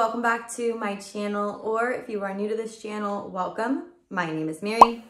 welcome back to my channel, or if you are new to this channel, welcome. My name is Mary.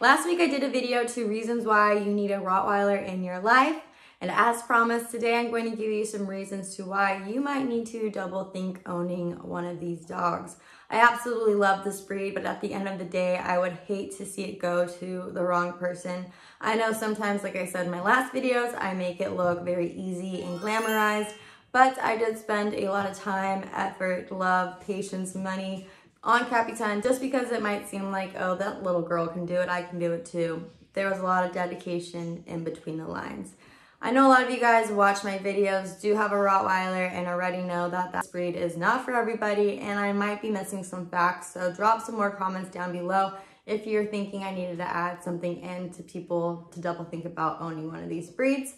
Last week I did a video, 2 reasons why you need a Rottweiler in your life, and as promised, today I'm going to give you some reasons to why you might need to double think owning one of these dogs. I absolutely love this breed, but at the end of the day, I would hate to see it go to the wrong person. I know sometimes, like I said in my last videos, I make it look very easy and glamorized, but I did spend a lot of time, effort, love, patience, money on Capitan, just because it might seem like, oh, that little girl can do it, I can do it too. There was a lot of dedication in between the lines. I know a lot of you guys watch my videos, do have a Rottweiler, and already know that that breed is not for everybody, and I might be missing some facts, so drop some more comments down below if you're thinking I needed to add something in to people to double think about owning one of these breeds.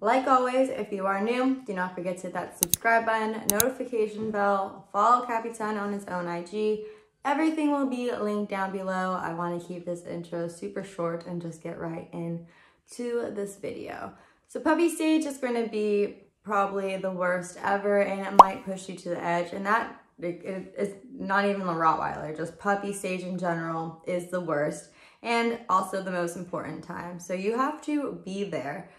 Like always, if you are new, do not forget to hit that subscribe button, notification bell, follow Capitan on his own IG. Everything will be linked down below. I want to keep this intro super short and just get right into this video. So puppy stage is going to be probably the worst ever, and it might push you to the edge. And that is not even the Rottweiler, just puppy stage in general is the worst and also the most important time. So you have to be there.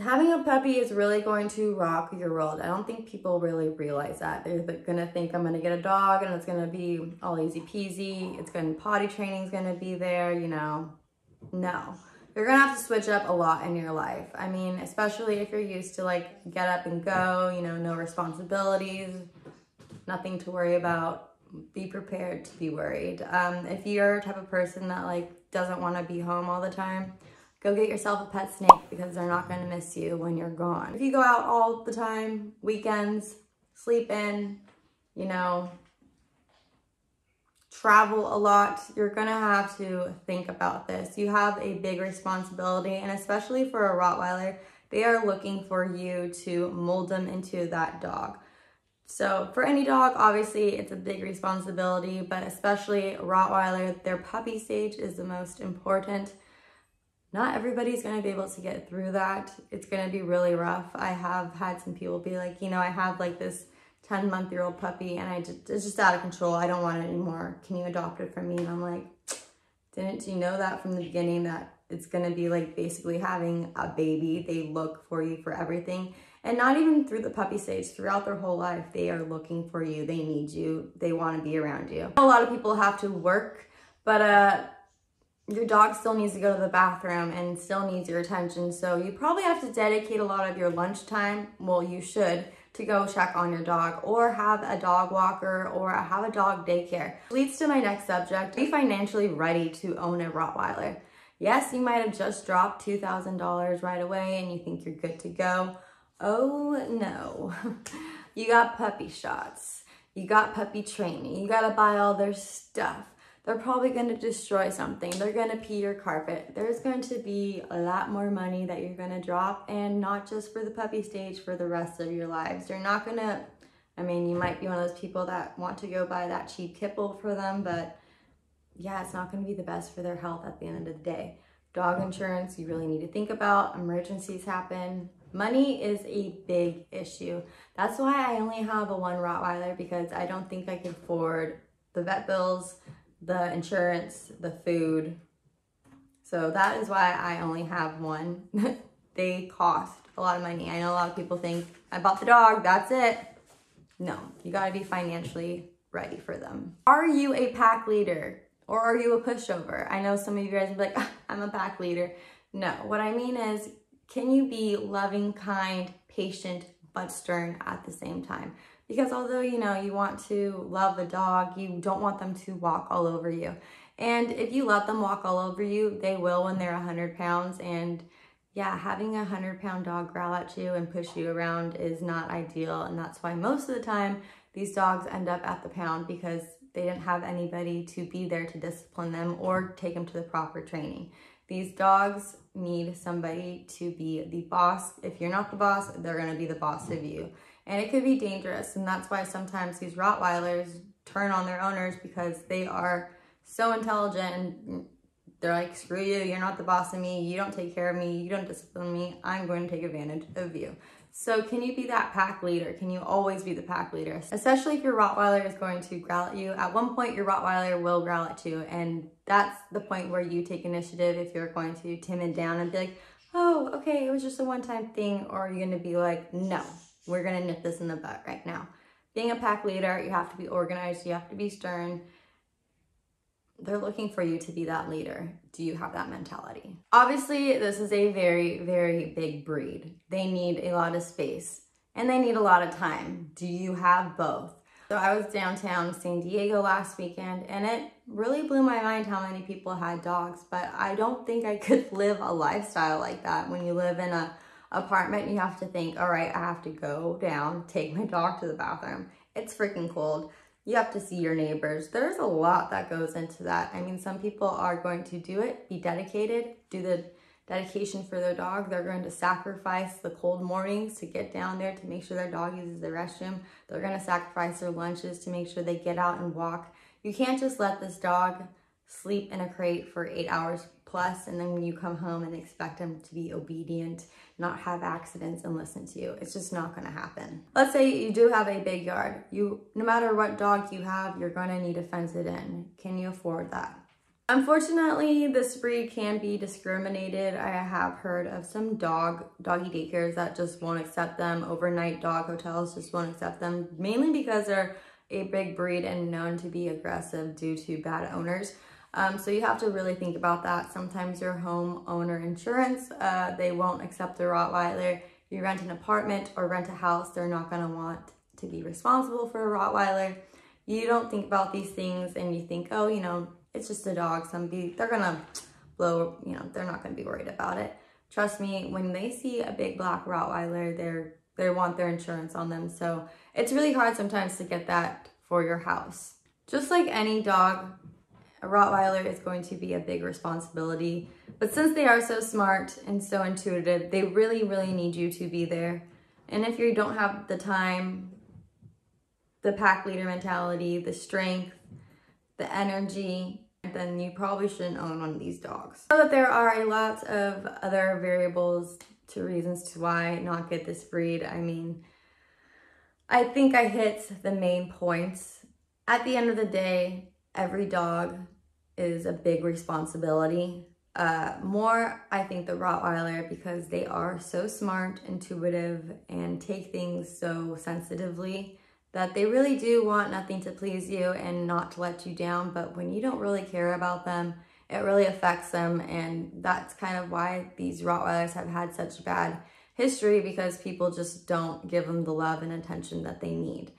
Having a puppy is really going to rock your world. I don't think people really realize that. They're gonna think I'm gonna get a dog and it's gonna be all easy peasy. It's gonna, potty training's gonna be there, you know. No, you're gonna have to switch up a lot in your life. I mean, especially if you're used to like get up and go, you know, no responsibilities, nothing to worry about. Be prepared to be worried. If you're a type of person that like doesn't wanna be home all the time, go get yourself a pet snake, because they're not going to miss you when you're gone. If you go out all the time, weekends, sleep in, you know, travel a lot, you're going to have to think about this. You have a big responsibility, and especially for a Rottweiler, they are looking for you to mold them into that dog. So for any dog, obviously, it's a big responsibility, but especially Rottweiler, their puppy stage is the most important. Not everybody's going to be able to get through that. It's going to be really rough. I have had some people be like, you know, I have like this 10-month-year-old puppy and it's just out of control. I don't want it anymore. Can you adopt it from me? And I'm like, didn't you know that from the beginning that it's going to be like basically having a baby? They look for you for everything. And not even through the puppy stage, throughout their whole life, they are looking for you. They need you. They want to be around you. A lot of people have to work, but your dog still needs to go to the bathroom and still needs your attention. So you probably have to dedicate a lot of your lunchtime, well, you should, to go check on your dog, or have a dog walker, or have a dog daycare. Leads to my next subject: are you financially ready to own a Rottweiler? Yes, you might have just dropped $2,000 right away and you think you're good to go. Oh no, you got puppy shots. You got puppy training. You gotta buy all their stuff. They're probably going to destroy something. They're going to pee your carpet. There's going to be a lot more money that you're going to drop, and not just for the puppy stage, for the rest of your lives. You're not going to, I mean, you might be one of those people that want to go buy that cheap kibble for them, but yeah, it's not going to be the best for their health at the end of the day. Dog insurance, you really need to think about. Emergencies happen. Money is a big issue. That's why I only have the one Rottweiler, because I don't think I can afford the vet bills, the insurance, the food. So that is why I only have one. They cost a lot of money. I know a lot of people think, I bought the dog, that's it. No, you gotta be financially ready for them. Are you a pack leader, or are you a pushover? I know some of you guys will be like, I'm a pack leader. No, what I mean is, can you be loving, kind, patient, but stern at the same time? Because although, you know, you want to love a dog, you don't want them to walk all over you. And if you let them walk all over you, they will when they're 100 pounds. And yeah, having a 100-pound dog growl at you and push you around is not ideal. And that's why most of the time these dogs end up at the pound, because they didn't have anybody to be there to discipline them or take them to the proper training. These dogs need somebody to be the boss. If you're not the boss, they're gonna be the boss of you. And it could be dangerous, and that's why sometimes these Rottweilers turn on their owners, because they are so intelligent and they're like, screw you, you're not the boss of me, you don't take care of me, you don't discipline me, I'm going to take advantage of you. So can you be that pack leader? Can you always be the pack leader? Especially if your Rottweiler is going to growl at you. At one point, your Rottweiler will growl at you, and that's the point where you take initiative if you're going to tame it down and be like, oh, okay, it was just a one-time thing, or are you gonna be like, no, we're gonna nip this in the butt right now. Being a pack leader, you have to be organized, you have to be stern. They're looking for you to be that leader. Do you have that mentality? Obviously, this is a very, very big breed. They need a lot of space and they need a lot of time. Do you have both? So I was downtown San Diego last weekend and it really blew my mind how many people had dogs, but I don't think I could live a lifestyle like that. When you live in an apartment, you have to think, all right, I have to go down, take my dog to the bathroom. It's freaking cold. You have to see your neighbors. There's a lot that goes into that. I mean, some people are going to do it, be dedicated, do the dedication for their dog. They're going to sacrifice the cold mornings to get down there to make sure their dog uses the restroom. They're going to sacrifice their lunches to make sure they get out and walk. You can't just let this dog sleep in a crate for 8 hours plus, and then when you come home and expect them to be obedient, not have accidents and listen to you. It's just not gonna happen. Let's say you do have a big yard. No matter what dog you have, you're gonna need to fence it in. Can you afford that? Unfortunately, this breed can be discriminated. I have heard of some doggy daycares that just won't accept them. Overnight dog hotels just won't accept them, mainly because they're a big breed and known to be aggressive due to bad owners. So you have to really think about that. Sometimes your homeowner insurance, they won't accept the Rottweiler. You rent an apartment or rent a house, they're not gonna want to be responsible for a Rottweiler. You don't think about these things and you think, oh, you know, it's just a dog. They're gonna blow, you know, they're not gonna be worried about it. Trust me, when they see a big black Rottweiler, they want their insurance on them. So it's really hard sometimes to get that for your house. Just like any dog, a Rottweiler is going to be a big responsibility, but since they are so smart and so intuitive, they really, really need you to be there. And if you don't have the time, the pack leader mentality, the strength, the energy, then you probably shouldn't own one of these dogs. So that there are a lot of other variables to reasons to why not get this breed. I mean, I think I hit the main points. At the end of the day, every dog is a big responsibility. More, I think, the Rottweiler, because they are so smart, intuitive, and take things so sensitively that they really do want nothing to please you and not to let you down. But when you don't really care about them, it really affects them. And that's kind of why these Rottweilers have had such bad history, because people just don't give them the love and attention that they need.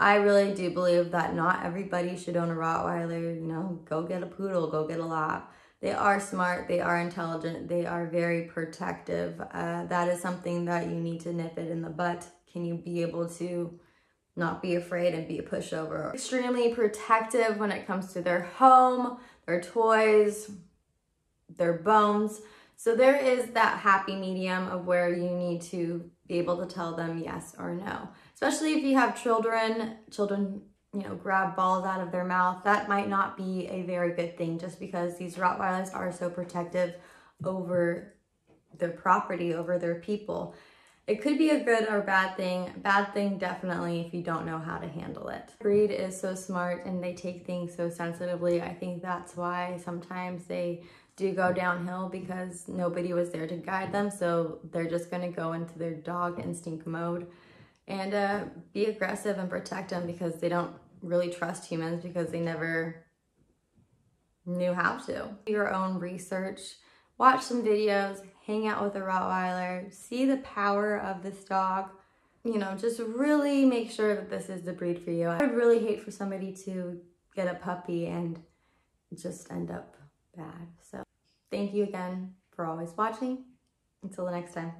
I really do believe that not everybody should own a Rottweiler. You know, go get a poodle, go get a lab. They are smart, they are intelligent, they are very protective. That is something that you need to nip it in the butt. Can you be able to not be afraid and be a pushover? Extremely protective when it comes to their home, their toys, their bones. So there is that happy medium of where you need to be able to tell them yes or no. Especially if you have children, you know, grab balls out of their mouth. That might not be a very good thing, just because these Rottweilers are so protective over their property, over their people. It could be a good or bad thing. Bad thing, definitely, if you don't know how to handle it. Breed is so smart and they take things so sensitively. I think that's why sometimes they do go downhill, because nobody was there to guide them. So they're just gonna go into their dog instinct mode and be aggressive and protect them, because they don't really trust humans, because they never knew how to. Do your own research, watch some videos, hang out with a Rottweiler, see the power of this dog. You know, just really make sure that this is the breed for you. I would really hate for somebody to get a puppy and just end up bad. So thank you again for always watching. Until the next time,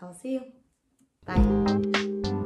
I'll see you. Bye.